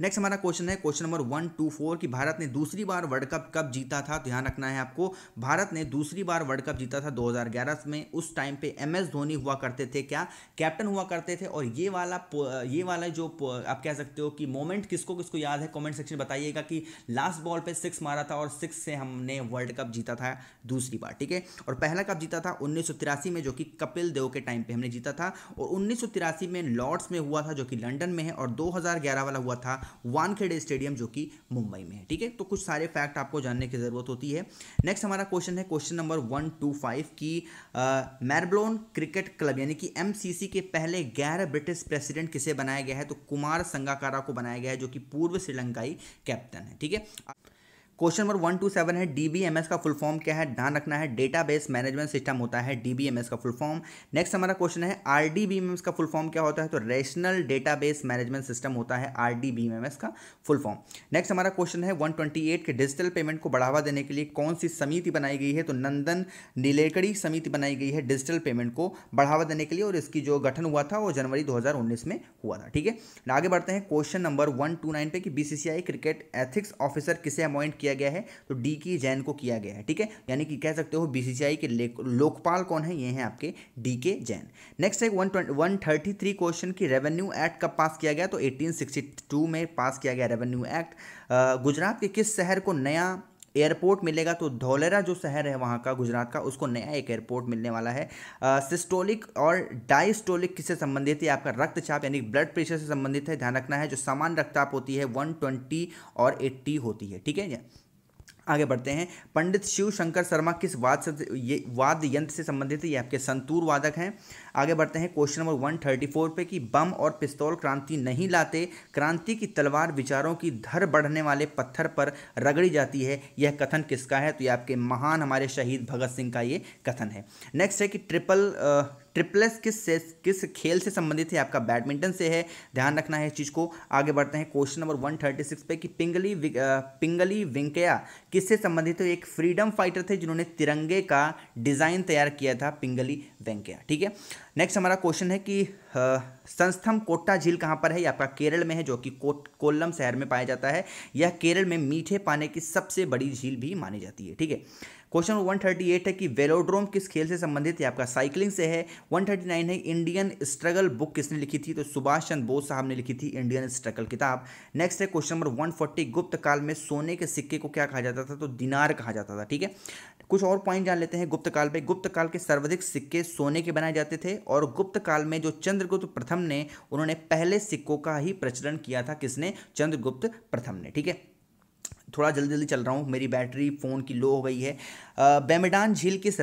नेक्स्ट हमारा क्वेश्चन है क्वेश्चन नंबर 124 कि भारत ने दूसरी बार वर्ल्ड कप कब जीता था, तो ध्यान रखना है आपको, भारत ने दूसरी बार वर्ल्ड कप जीता था 2011 में। उस टाइम पे MS धोनी हुआ करते थे, क्या कैप्टन हुआ करते थे। और ये वाला जो आप कह सकते हो कि मोमेंट किसको किसको याद है, कमेंट सेक्शन में बताइएगा कि लास्ट बॉल पे 6 मारा था और 6 से हमने वर्ल्ड कप जीता था दूसरी बार। ठीक है, और पहला कप जीता था 1983 में जो कि कपिल देव के टाइम पे हमने जीता था, और 1983 में लॉर्ड्स में हुआ था जो कि लंदन में है, और 2011 वाला हुआ था वानखेड़े स्टेडियम जो कि मुंबई में है। ठीक है, तो कुछ सारे फैक्ट आपको जानने की जरूरत होती है। नेक्स्ट हमारा क्वेश्चन है क्वेश्चन नंबर 125 की मेलबोर्न क्रिकेट क्लब यानी कि MCC के पहले गैर ब्रिटिश प्रेसिडेंट किसे बनाया गया है, तो कुमार संगकारा को बनाया गया है जो कि पूर्व श्रीलंकाई कैप्टन है। ठीक है, क्वेश्चन नंबर 127 है DBMS का फुल फॉर्म क्या है, ध्यान रखना है डेटाबेस मैनेजमेंट सिस्टम होता है DBMS का फुल फॉर्म। नेक्स्ट हमारा क्वेश्चन है RDBMS का फुल फॉर्म क्या होता है, तो रेशनल डेटाबेस मैनेजमेंट सिस्टम होता है RDBMS का फुल फॉर्म। नेक्स्ट हमारा क्वेश्चन है 128 के डिजिटल पेमेंट को बढ़ावा देने के लिए कौन सी समिति बनाई गई है, तो नंदन नीलेकड़ी समिति बनाई गई है डिजिटल पेमेंट को बढ़ावा देने के लिए, और इसकी जो गठन हुआ था वो जनवरी 2019 में हुआ था। ठीक है, आगे बढ़ते हैं क्वेश्चन नंबर 129 पे कि BCCI क्रिकेट एथिक्स ऑफिसर किसे अपॉइंट किया गया है, तो DK जैन को किया गया है। ठीक है, यानी कि कह सकते हो BCCI के लोकपाल कौन है, ये हैं आपके DK जैन। नेक्स्ट है 133 क्वेश्चन की रेवेन्यू एक्ट कब पास किया गया, तो 1862 में पास किया गया रेवेन्यू एक्ट। गुजरात के किस शहर को नया एयरपोर्ट मिलेगा, तो धौलेरा जो शहर है वहाँ का गुजरात का, उसको नया एक एयरपोर्ट मिलने वाला है। सिस्टोलिक और डायस्टोलिक किससे संबंधित है, आपका रक्तचाप यानी ब्लड प्रेशर से संबंधित है, ध्यान रखना है। जो सामान्य रक्तचाप होती है 120 और 80 होती है। ठीक है, आगे बढ़ते हैं। पंडित शिव शंकर शर्मा किस वाद यंत्र से संबंधित है, ये आपके संतूर वादक हैं। आगे बढ़ते हैं क्वेश्चन नंबर 134 पे कि बम और पिस्तौल क्रांति नहीं लाते, क्रांति की तलवार विचारों की धर बढ़ने वाले पत्थर पर रगड़ी जाती है, यह कथन किसका है, तो ये आपके महान हमारे शहीद भगत सिंह का ये कथन है। नेक्स्ट है कि ट्रिपल्स किस खेल से संबंधित है, आपका बैडमिंटन से है, ध्यान रखना है इस चीज़ को। आगे बढ़ते हैं क्वेश्चन नंबर 136 पे कि पिंगली वेंकैया किससे संबंधित है, एक फ्रीडम फाइटर थे जिन्होंने तिरंगे का डिज़ाइन तैयार किया था, पिंगली वेंकैया। ठीक है, नेक्स्ट हमारा क्वेश्चन है कि संस्थम कोट्टा झील कहाँ पर है, ये आपका केरल में है जो कि कोल्लम शहर में पाया जाता है। यह केरल में मीठे पानी की सबसे बड़ी झील भी मानी जाती है। ठीक है, क्वेश्चन 138 है कि वेलोड्रोम किस खेल से संबंधित है, आपका साइकिलिंग से है। 139 है इंडियन स्ट्रगल बुक किसने लिखी थी, तो सुभाष चंद्र बोस साहब ने लिखी थी इंडियन स्ट्रगल किताब। नेक्स्ट है क्वेश्चन नंबर 140 गुप्त काल में सोने के सिक्के को क्या कहा जाता था, तो दिनार कहा जाता था। ठीक है, कुछ और पॉइंट जान लेते हैं गुप्त काल पे। गुप्त काल के सर्वाधिक सिक्के सोने के बनाए जाते थे और गुप्त काल में जो चंद्रगुप्त प्रथम ने उन्होंने पहले सिक्कों का ही प्रचलन किया था, किसने, चंद्रगुप्त प्रथम ने। ठीक है, थोड़ा जल्दी चल रहा हूँ, मेरी बैटरी फ़ोन की लो हो गई है। बेमेडान झील किस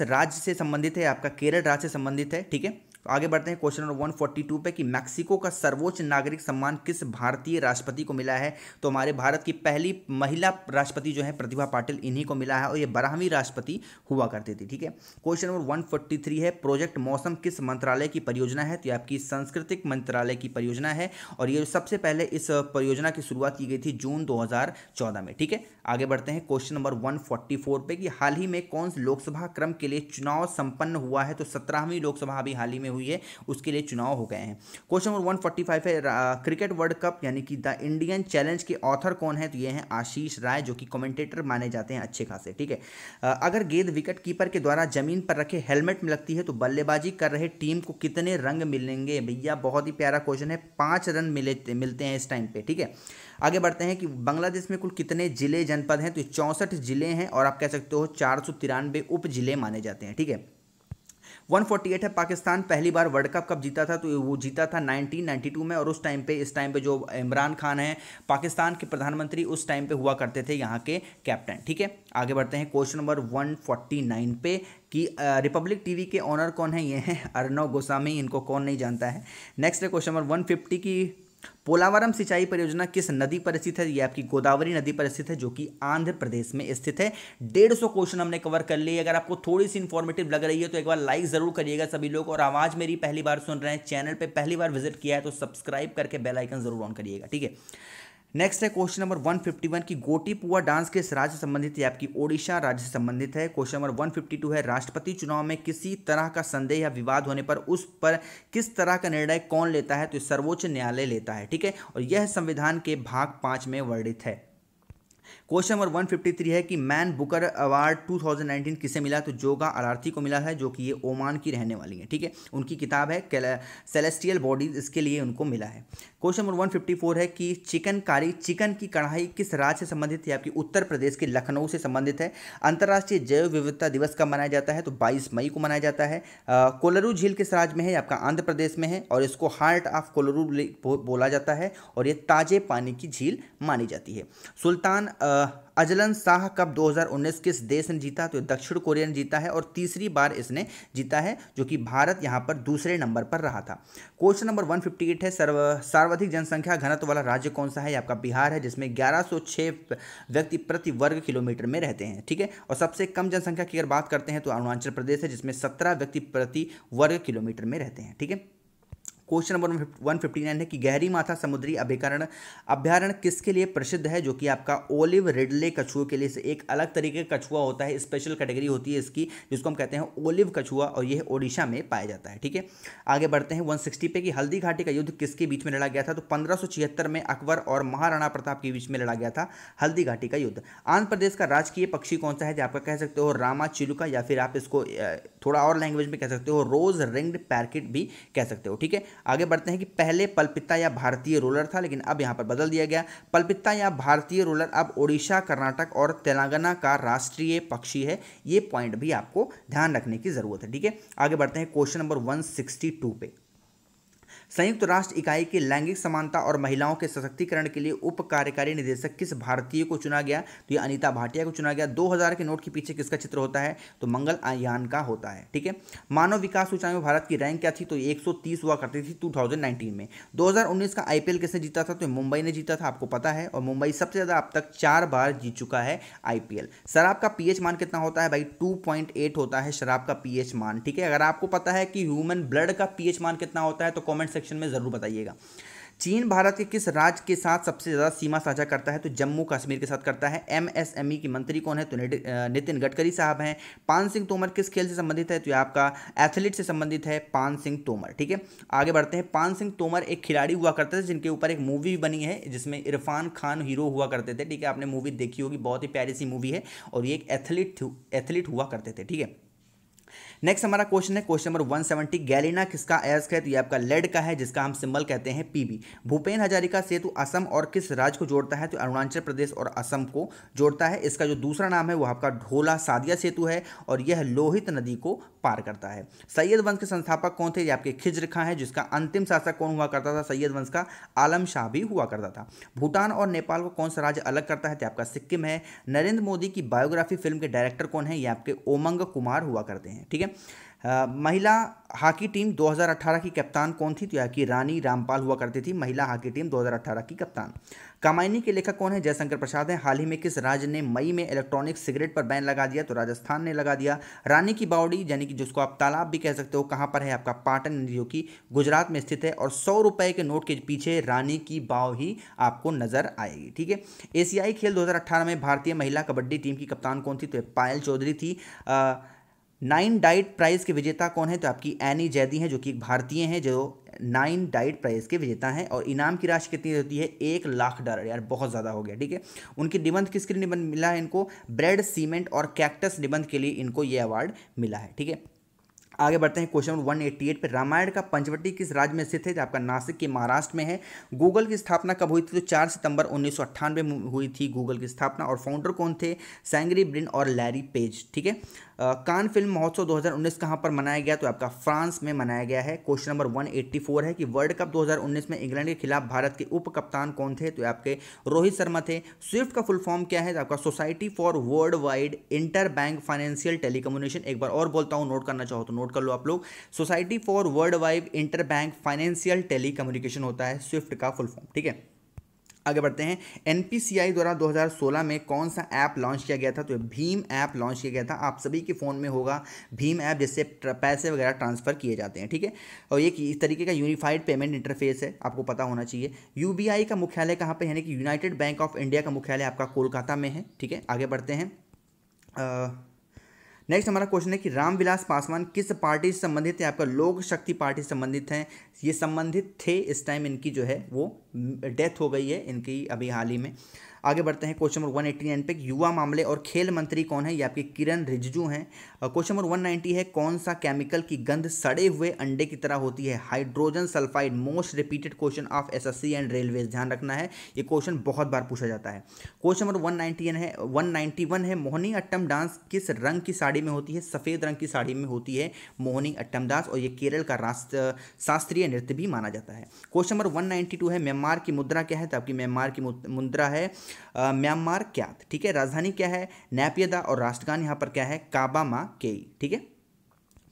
राज्य से संबंधित है, आपका केरल राज्य से संबंधित है। ठीक है, तो आगे बढ़ते हैं क्वेश्चन नंबर 142 पे कि मैक्सिको का सर्वोच्च नागरिक सम्मान किस भारतीय राष्ट्रपति को मिला है। तो हमारे भारत की पहली महिला राष्ट्रपति जो है प्रतिभा पाटिल, इन्हीं को मिला है और ये 12वीं राष्ट्रपति हुआ करते थे। ठीक है, क्वेश्चन नंबर 143 है प्रोजेक्ट मौसम किस मंत्रालय की परियोजना है। तो आपकी सांस्कृतिक मंत्रालय की परियोजना है और ये सबसे पहले इस परियोजना की शुरुआत की गई थी जून 2014 में। ठीक है, आगे बढ़ते हैं क्वेश्चन नंबर 144 पे कि हाल ही में कौन से लोकसभा क्रम के लिए चुनाव संपन्न हुआ है। तो 17वीं लोकसभा अभी हाल ही में हुई है, उसके लिए चुनाव हो गए हैं। क्वेश्चन नंबर 145 है क्रिकेट वर्ल्ड कप यानी कि द इंडियन चैलेंज के ऑथर कौन है। तो ये हैं आशीष राय जो कि कमेंटेटर माने जाते हैं अच्छे खासे। ठीक है, अगर गेंद विकेट कीपर के द्वारा जमीन पर रखे हेलमेट में लगती है तो बल्लेबाजी कर रहे टीम को कितने रंग मिलेंगे। भैया बहुत ही प्यारा क्वेश्चन है, 5 रन मिलते हैं इस टाइम पे। ठीक है, आगे बढ़ते हैं कि बांग्लादेश में कुल कितने जिले जनपद हैं। तो 64 जिले हैं और आप कह सकते हो 493 उप जिले माने जाते हैं। ठीक है, 148 है पाकिस्तान पहली बार वर्ल्ड कप कब जीता था। तो वो जीता था 1992 में और उस टाइम पे इस टाइम पे जो इमरान खान है पाकिस्तान के प्रधानमंत्री उस टाइम पे हुआ करते थे यहाँ के कैप्टन। ठीक है, आगे बढ़ते हैं क्वेश्चन नंबर 149 पे कि रिपब्लिक टीवी के ऑनर कौन है। ये हैं अर्णव गोस्वामी, इनको कौन नहीं जानता है। नेक्स्ट है क्वेश्चन नंबर 150 की पोलावरम सिंचाई परियोजना किस नदी पर स्थित है। ये आपकी गोदावरी नदी पर स्थित है जो कि आंध्र प्रदेश में स्थित है। 150 क्वेश्चन हमने कवर कर लिए। अगर आपको थोड़ी सी इन्फॉर्मेटिव लग रही है तो एक बार लाइक ज़रूर करिएगा सभी लोग, और आवाज़ मेरी पहली बार सुन रहे हैं, चैनल पे पहली बार विजिट किया है तो सब्सक्राइब करके बेल आइकन ज़रूर ऑन करिएगा। ठीक है, नेक्स्ट है क्वेश्चन नंबर 151 की गोटीपुआ डांस किस राज्य से संबंधित है। आपकी ओडिशा राज्य से संबंधित है। क्वेश्चन नंबर 152 है राष्ट्रपति चुनाव में किसी तरह का संदेह या विवाद होने पर उस पर किस तरह का निर्णय कौन लेता है। तो सर्वोच्च न्यायालय लेता है। ठीक है, और यह संविधान के भाग 5 में वर्णित है। क्वेश्चन नंबर 153 है कि मैन बुकर अवार्ड 2019 किसे मिला। तो जोगा अरार्थी को मिला है जो कि ये ओमान की रहने वाली है। ठीक है, उनकी किताब है सेलेस्टियल बॉडीज, इसके लिए उनको मिला है। क्वेश्चन नंबर 154 है कि चिकन की कढ़ाई किस राज्य से संबंधित है। आपकी उत्तर प्रदेश के लखनऊ से संबंधित है। अंतर्राष्ट्रीय जैव विविधता दिवस कब मनाया जाता है। तो 22 मई को मनाया जाता है। कोलरू झील किस राज्य में है। आपका आंध्र प्रदेश में है और इसको हार्ट ऑफ कोलरू बोला जाता है और ये ताजे पानी की झील मानी जाती है। सुल्तान अजलन शाह कप 2019 किस देश ने जीता। तो दक्षिण कोरिया ने जीता है और तीसरी बार इसने जीता है जो कि भारत यहाँ पर दूसरे नंबर पर रहा था। क्वेश्चन नंबर 158 है सर्वाधिक जनसंख्या घनत्व वाला राज्य कौन सा है। आपका बिहार है जिसमें 1106 व्यक्ति प्रति वर्ग किलोमीटर में रहते हैं। ठीक है, और सबसे कम जनसंख्या की अगर बात करते हैं तो अरुणाचल प्रदेश है जिसमें 17 व्यक्ति प्रति वर्ग किलोमीटर में रहते हैं। ठीक है, क्वेश्चन नंबर 159 है कि गहरी माथा समुद्री अभ्यारण्य किसके लिए प्रसिद्ध है। जो कि आपका ओलिव रिडले कछुए के लिए। एक अलग तरीके का कछुआ होता है, स्पेशल कैटेगरी होती है इसकी जिसको हम कहते हैं ओलिव कछुआ और यह ओडिशा में पाया जाता है। ठीक है, आगे बढ़ते हैं 160 पे कि हल्दी घाटी का युद्ध किसके बीच में लड़ा गया था। तो 1576 में अकबर और महाराणा प्रताप के बीच में लड़ा गया था हल्दी घाटी का युद्ध। आंध्र प्रदेश का राजकीय पक्षी कौन सा है। आपका कह सकते हो रामा चिलुका या फिर आप इसको थोड़ा और लैंग्वेज में कह सकते हो रोज रिंग्ड पैरकिट भी कह सकते हो। ठीक है, आगे बढ़ते हैं कि पहले पलपिता या भारतीय रोलर था लेकिन अब यहां पर बदल दिया गया। पलपिता या भारतीय रोलर अब ओडिशा, कर्नाटक और तेलंगाना का राष्ट्रीय पक्षी है। ये पॉइंट भी आपको ध्यान रखने की जरूरत है। ठीक है, आगे बढ़ते हैं क्वेश्चन नंबर 162 पे। संयुक्त राष्ट्र इकाई के लैंगिक समानता और महिलाओं के सशक्तिकरण के लिए उप कार्यकारी निदेशक किस भारतीय को चुना गया। तो ये अनीता भाटिया को चुना गया। 2000 के नोट के पीछे किसका चित्र होता है। तो मंगल आयान का होता है। ठीक है, मानव विकास सूचकांक में भारत की रैंक क्या थी। तो 130 हुआ करती थी 2019 में। 2019 का IPL किसने जीता था। तो मुंबई ने जीता था, आपको पता है, और मुंबई सबसे ज़्यादा अब तक 4 बार जीत चुका है IPL। शराब का pH मान कितना होता है भाई। 2.8 होता है शराब का pH मान। ठीक है, अगर आपको पता है कि ह्यूमन ब्लड का pH मान कितना होता है तो कमेंट सेक्शन में जरूर बताइएगा। चीन भारत के किस राज्य के साथ सबसे ज़्यादा सीमा साझा करता है। तो जम्मू कश्मीर के साथ करता है। MSME की मंत्री कौन है। तो नितिन गडकरी साहब हैं। पान सिंह तोमर किस खेल से संबंधित है। तो ये आपका एथलीट से संबंधित है पान सिंह तोमर। ठीक है, आगे बढ़ते हैं। पान सिंह तोमर एक खिलाड़ी हुआ करते थे जिनके ऊपर एक मूवी बनी है जिसमें इरफान खान हीरो हुआ करते थे। ठीक है, आपने मूवी देखी होगी, बहुत ही प्यारी सी मूवी है और ये एक एथलीट हुआ करते थे। ठीक है, नेक्स्ट हमारा क्वेश्चन है क्वेश्चन नंबर 170 गैलिना किसका अयस्क है। तो ये आपका लेड का है जिसका हम सिंबल कहते हैं PB। भूपेन हजारिका सेतु असम और किस राज्य को जोड़ता है। तो अरुणाचल प्रदेश और असम को जोड़ता है। इसका जो दूसरा नाम है वो आपका ढोला सादिया सेतु है और यह लोहित नदी को पार करता है। सैयद वंश के संस्थापक कौन थे। ये आपके खिज्र खां है जिसका अंतिम शासक कौन हुआ करता था। सैयद वंश का आलम शाह भी हुआ करता था। भूटान और नेपाल को कौन सा राज्य अलग करता है। तो आपका सिक्किम है। नरेंद्र मोदी की बायोग्राफी फिल्म के डायरेक्टर कौन है। ये आपके ओमंग कुमार हुआ करते हैं। ठीक है, महिला हॉकी टीम 2018 की कप्तान कौन थी? तो यहाँ की रानी रामपाल हुआ करती थी महिला हॉकी टीम 2018 की कप्तान। कामायनी के लेखक कौन है? जयशंकर प्रसाद है। हाल ही में किस राज्य ने मई में इलेक्ट्रॉनिक सिगरेट पर बैन लगा दिया? तो राजस्थान ने लगा दिया। रानी की बावड़ी यानी कि जिसको आप तालाब भी कह सकते हो कहाँ पर है? आपका पाटन जो कि गुजरात में स्थित है। और 100 रुपये के नोट के पीछे रानी की बाव ही आपको नजर आएगी। ठीक है, एशियाई खेल 2018 में भारतीय महिला कबड्डी टीम की कप्तान कौन थी? तो पायल चौधरी थी। 9 डाइट प्राइज के विजेता कौन है? तो आपकी एनी जैदी हैं जो कि एक भारतीय हैं जो 9 डाइट प्राइज के विजेता हैं। और इनाम की राशि कितनी होती है? $1,00,000। यार बहुत ज़्यादा हो गया। ठीक है, उनके निबंध किसके लिए मिला है इनको? ब्रेड, सीमेंट और कैक्टस निबंध के लिए इनको ये अवार्ड मिला है। ठीक है, आगे बढ़ते हैं क्वेश्चन 188 पर। रामायण का पंचवटी किस राज्य में स्थित है? तो आपका नासिक के महाराष्ट्र में है। गूगल की स्थापना कब हुई थी? तो 4 सितंबर 1998 में हुई थी गूगल की स्थापना। और फाउंडर कौन थे? सैंगरी ब्रिन और लैरी पेज। ठीक है, कान फिल्म महोत्सव 2019 कहाँ पर मनाया गया? तो आपका फ्रांस में मनाया गया है। क्वेश्चन नंबर 184 है कि वर्ल्ड कप 2019 में इंग्लैंड के खिलाफ भारत के उप कप्तान कौन थे? तो आपके रोहित शर्मा थे। स्विफ्ट का फुल फॉर्म क्या है? तो आपका society for world wide inter bank financial telecommunication. एक बार और बोलता हूँ, नोट करना चाहो तो नोट कर लो आप लोग। Society for world wide inter bank financial telecommunication होता है स्विफ्ट का फुल फॉर्म। ठीक है, आगे बढ़ते हैं। एनपीसीआई द्वारा 2016 में कौन सा ऐप लॉन्च किया गया था? तो भीम ऐप लॉन्च किया गया था। आप सभी के फ़ोन में होगा भीम ऐप, जिससे पैसे वगैरह ट्रांसफ़र किए जाते हैं। ठीक है, और ये इस तरीके का यूनिफाइड पेमेंट इंटरफेस है, आपको पता होना चाहिए। यूबीआई का मुख्यालय कहाँ पर? यानी कि यूनाइटेड बैंक ऑफ इंडिया का मुख्यालय आपका कोलकाता में है। ठीक है, आगे बढ़ते हैं। नेक्स्ट हमारा क्वेश्चन है कि रामविलास पासवान किस पार्टी से संबंधित है? आपका लोक शक्ति पार्टी संबंधित हैं, ये संबंधित थे। इस टाइम इनकी जो है वो डेथ हो गई है इनकी अभी हाल ही में। आगे बढ़ते हैं क्वेश्चन नंबर 189 पे। युवा मामले और खेल मंत्री कौन है? ये आपके किरण रिजिजू हैं। क्वेश्चन नंबर 190 है कौन सा केमिकल की गंध सड़े हुए अंडे की तरह होती है? Hydrogen sulphide, most repeated question of SSC and railways. ध्यान रखना है, ये क्वेश्चन बहुत बार पूछा जाता है। क्वेश्चन नंबर 191 है मोहिनी अट्टम डांस किस रंग की साड़ी में होती है? सफ़ेद रंग की साड़ी में होती है मोहिनी अट्टम डांस, और ये केरल का शास्त्रीय नृत्य भी माना जाता है। क्वेश्चन नंबर 192 है म्यांमार की मुद्रा क्या है? तो आपकी म्यांमार की मुद्रा है म्यांमार क्यात। ठीक है, राजधानी क्या है? नैपियदा। और राष्ट्रगान यहाँ पर क्या है? काबा मा केई। ठीक है,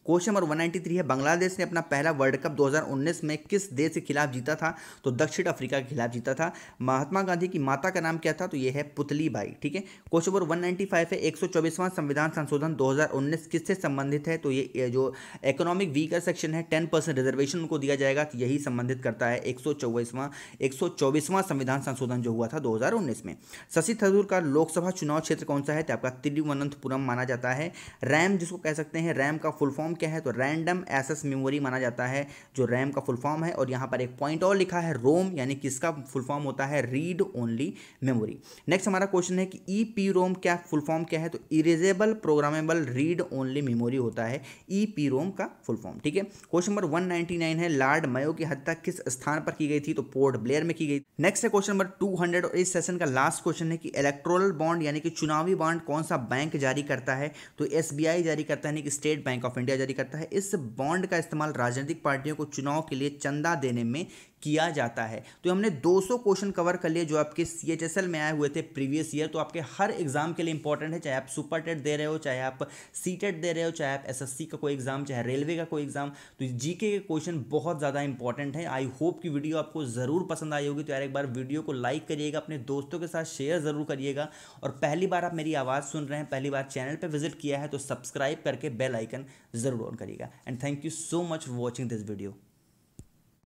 क्वेश्चन नंबर 193 है बांग्लादेश ने अपना पहला वर्ल्ड कप 2019 में किस देश के खिलाफ जीता था? तो दक्षिण अफ्रीका के खिलाफ जीता था। महात्मा गांधी की माता का नाम क्या था? तो ये है पुतली बाई। ठीक है, क्वेश्चन नंबर 195 है 124वां संविधान संशोधन 2019 किससे संबंधित है? तो ये जो इकोनॉमिक वीकर सेक्शन है 10% रिजर्वेशन उनको दिया जाएगा, तो यही संबंधित करता है 124वां संविधान संशोधन जो हुआ था 2019 में। शशि थरूर का लोकसभा चुनाव क्षेत्र कौन सा है? तो आपका तिरुवनंतपुरम माना जाता है। रैम जिसको कह सकते हैं, रैम का फुल फॉर्म क्या है? तो रैंडम एक्सेस मेमोरी माना जाता है जो रैम का फुल फॉर्म है। और यहां पर एक पॉइंट और लिखा है रोम, यानी किसका फुल फॉर्म होता है? Read only memory. नेक्स्ट हमारा क्वेश्चन है कि ईपी रोम क्या फुल फॉर्म क्या है? तो erasable programmable read only memory होता है ईपी रोम का फुल फॉर्म। ठीक है, क्वेश्चन नंबर 199 है लॉर्ड मायो की हत्या किस स्थान पर की गई थी? तो पोर्ट ब्लेयर में की गई। नेक्स्ट है क्वेश्चन नंबर 200 और इस सेशन का लास्ट क्वेश्चन है कि इलेक्टोरल बॉन्ड यानी कि चुनावी बॉन्ड कौन सा बैंक जारी करता है? तो एसबीआई जारी करता है, स्टेट बैंक ऑफ इंडिया जारी करता है। इस बॉन्ड का इस्तेमाल राजनीतिक पार्टियों को चुनाव के लिए चंदा देने में किया जाता है। तो हमने 200 क्वेश्चन कवर कर लिए जो आपके CHSL में आए हुए थे प्रीवियस ईयर, तो आपके हर एग्जाम के लिए इंपॉर्टेंट है, चाहे आप सुपर टेट दे रहे हो, चाहे आप सीटेट दे रहे हो, चाहे आप SSC का कोई एग्जाम, चाहे रेलवे का कोई एग्जाम। तो जीके के क्वेश्चन बहुत ज़्यादा इंपॉर्टेंट है। आई होप कि वीडियो आपको ज़रूर पसंद आई होगी। तो यार एक बार वीडियो को लाइक करिएगा, अपने दोस्तों के साथ शेयर ज़रूर करिएगा। और पहली बार आप मेरी आवाज़ सुन रहे हैं, पहली बार चैनल पर विजिट किया है, तो सब्सक्राइब करके बेल आइकन ज़रूर ऑन करिएगा। And thank you so much for watching this video.